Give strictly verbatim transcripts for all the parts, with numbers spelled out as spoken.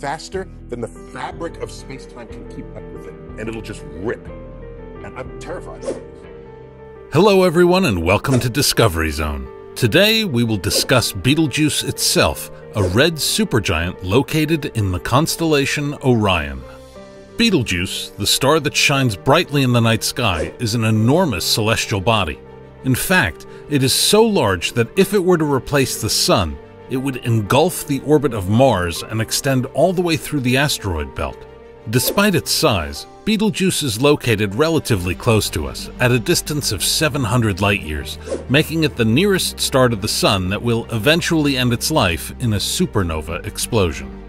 faster than the fabric of space-time can keep up with it, and it'll just rip. And I'm terrified of this. Hello everyone, and welcome to Discovery Zone. Today we will discuss Betelgeuse itself, a red supergiant located in the constellation Orion. Betelgeuse, the star that shines brightly in the night sky, is an enormous celestial body. In fact, it is so large that if it were to replace the Sun, it would engulf the orbit of Mars and extend all the way through the asteroid belt. Despite its size, Betelgeuse is located relatively close to us, at a distance of seven hundred light-years, making it the nearest star to the Sun that will eventually end its life in a supernova explosion.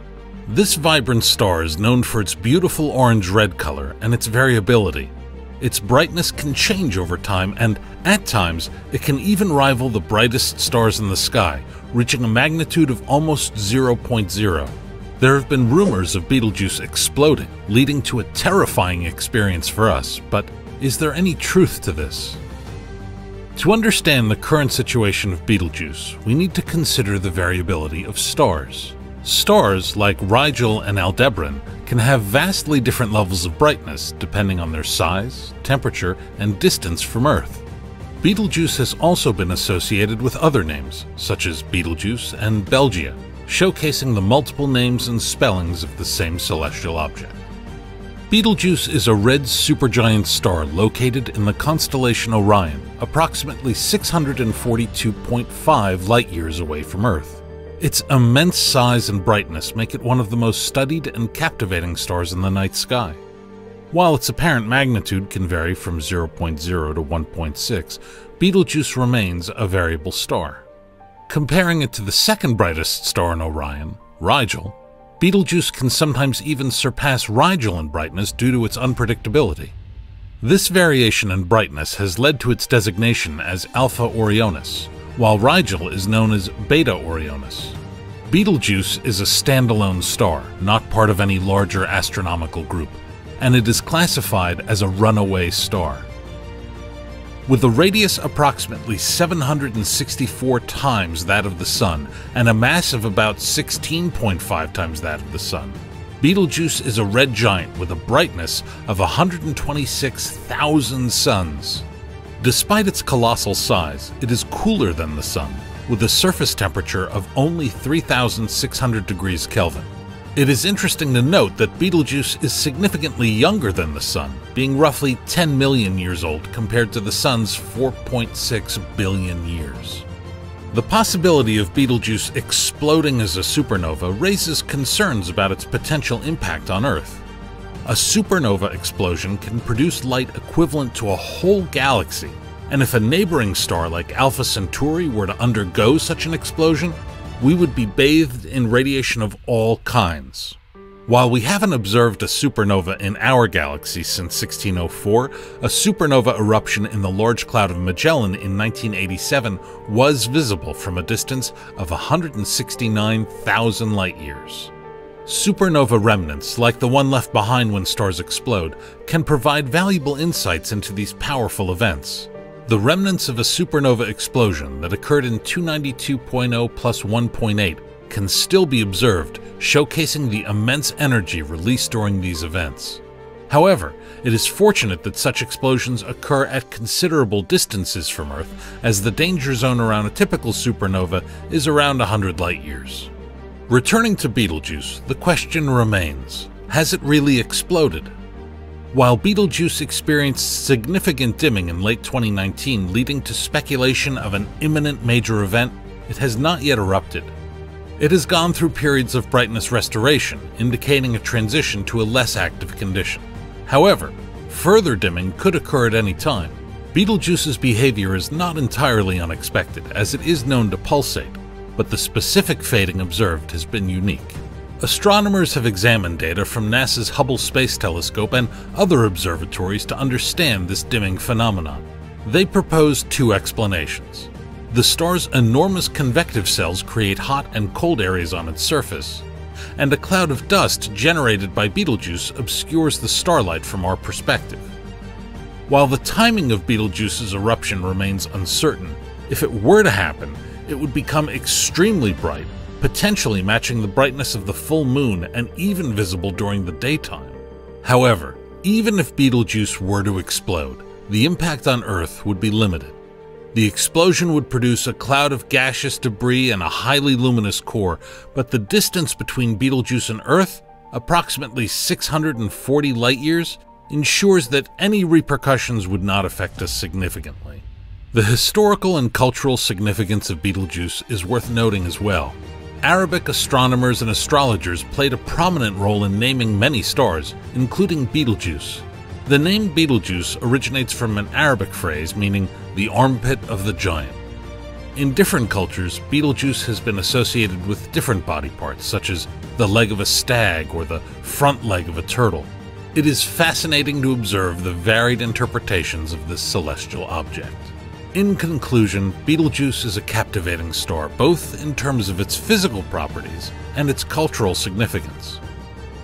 This vibrant star is known for its beautiful orange-red color and its variability. Its brightness can change over time, and at times, it can even rival the brightest stars in the sky, reaching a magnitude of almost zero point zero. There have been rumors of Betelgeuse exploding, leading to a terrifying experience for us, but is there any truth to this? To understand the current situation of Betelgeuse, we need to consider the variability of stars. Stars like Rigel and Aldebaran can have vastly different levels of brightness depending on their size, temperature, and distance from Earth. Betelgeuse has also been associated with other names, such as Betelgeuse and Belgia, showcasing the multiple names and spellings of the same celestial object. Betelgeuse is a red supergiant star located in the constellation Orion, approximately six hundred forty-two point five light-years away from Earth. Its immense size and brightness make it one of the most studied and captivating stars in the night sky. While its apparent magnitude can vary from zero point zero to one point six, Betelgeuse remains a variable star. Comparing it to the second brightest star in Orion, Rigel, Betelgeuse can sometimes even surpass Rigel in brightness due to its unpredictability. This variation in brightness has led to its designation as Alpha Orionis, while Rigel is known as Beta Orionis. Betelgeuse is a standalone star, not part of any larger astronomical group, and it is classified as a runaway star. With a radius approximately seven hundred sixty-four times that of the Sun and a mass of about sixteen point five times that of the Sun, Betelgeuse is a red giant with a brightness of one hundred twenty-six thousand suns. Despite its colossal size, it is cooler than the Sun, with a surface temperature of only three thousand six hundred degrees Kelvin. It is interesting to note that Betelgeuse is significantly younger than the Sun, being roughly ten million years old compared to the Sun's four point six billion years. The possibility of Betelgeuse exploding as a supernova raises concerns about its potential impact on Earth. A supernova explosion can produce light equivalent to a whole galaxy, and if a neighboring star like Alpha Centauri were to undergo such an explosion, we would be bathed in radiation of all kinds. While we haven't observed a supernova in our galaxy since sixteen oh four, a supernova eruption in the Large Cloud of Magellan in nineteen eighty-seven was visible from a distance of one hundred sixty-nine thousand light-years. Supernova remnants, like the one left behind when stars explode, can provide valuable insights into these powerful events. The remnants of a supernova explosion that occurred in two ninety-two point zero plus one point eight can still be observed, showcasing the immense energy released during these events. However, it is fortunate that such explosions occur at considerable distances from Earth, as the danger zone around a typical supernova is around one hundred light-years. Returning to Betelgeuse, the question remains, has it really exploded? While Betelgeuse experienced significant dimming in late twenty nineteen, leading to speculation of an imminent major event, it has not yet erupted. It has gone through periods of brightness restoration, indicating a transition to a less active condition. However, further dimming could occur at any time. Betelgeuse's behavior is not entirely unexpected, as it is known to pulsate, but the specific fading observed has been unique. Astronomers have examined data from NASA's Hubble Space Telescope and other observatories to understand this dimming phenomenon. They propose two explanations. The star's enormous convective cells create hot and cold areas on its surface, and a cloud of dust generated by Betelgeuse obscures the starlight from our perspective. While the timing of Betelgeuse's eruption remains uncertain, if it were to happen, it would become extremely bright, potentially matching the brightness of the full moon and even visible during the daytime. However, even if Betelgeuse were to explode, the impact on Earth would be limited. The explosion would produce a cloud of gaseous debris and a highly luminous core, but the distance between Betelgeuse and Earth, approximately six hundred forty light-years, ensures that any repercussions would not affect us significantly. The historical and cultural significance of Betelgeuse is worth noting as well. Arabic astronomers and astrologers played a prominent role in naming many stars, including Betelgeuse. The name Betelgeuse originates from an Arabic phrase meaning the armpit of the giant. In different cultures, Betelgeuse has been associated with different body parts, such as the leg of a stag or the front leg of a turtle. It is fascinating to observe the varied interpretations of this celestial object. In conclusion, Betelgeuse is a captivating star, both in terms of its physical properties and its cultural significance.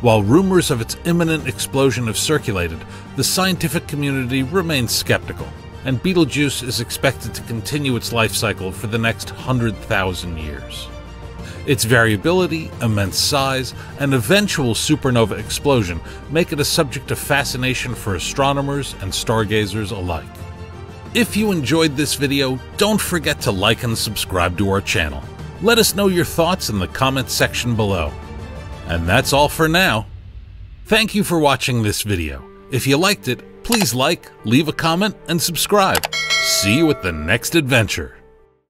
While rumors of its imminent explosion have circulated, the scientific community remains skeptical, and Betelgeuse is expected to continue its life cycle for the next one hundred thousand years. Its variability, immense size, and eventual supernova explosion make it a subject of fascination for astronomers and stargazers alike. If you enjoyed this video, don't forget to like and subscribe to our channel. Let us know your thoughts in the comments section below. And that's all for now. Thank you for watching this video. If you liked it, please like, leave a comment, and subscribe. See you at the next adventure.